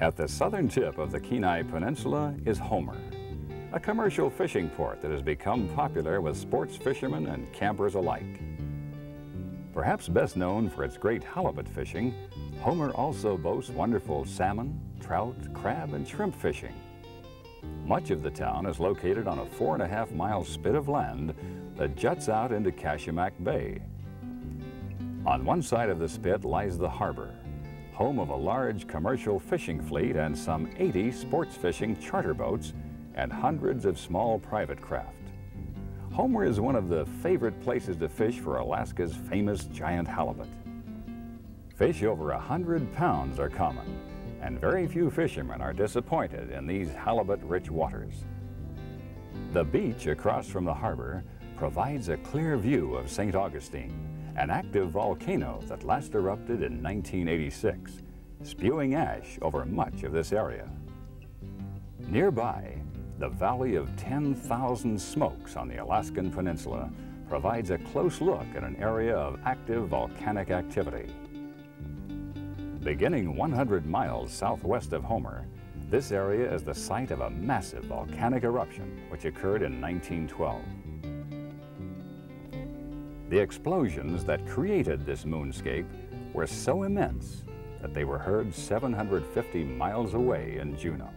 At the southern tip of the Kenai Peninsula is Homer, a commercial fishing port that has become popular with sports fishermen and campers alike. Perhaps best known for its great halibut fishing, Homer also boasts wonderful salmon, trout, crab, and shrimp fishing. Much of the town is located on a 4.5-mile spit of land that juts out into Kachemak Bay. On one side of the spit lies the harbor, home of a large commercial fishing fleet and some 80 sports fishing charter boats and hundreds of small private craft. Homer is one of the favorite places to fish for Alaska's famous giant halibut. Fish over 100 pounds are common, and very few fishermen are disappointed in these halibut-rich waters. The beach across from the harbor provides a clear view of St. Augustine, an active volcano that last erupted in 1986, spewing ash over much of this area. Nearby, the Valley of 10,000 Smokes on the Alaskan Peninsula provides a close look at an area of active volcanic activity. Beginning 100 miles southwest of Homer, this area is the site of a massive volcanic eruption which occurred in 1912. The explosions that created this moonscape were so immense that they were heard 750 miles away in Juneau.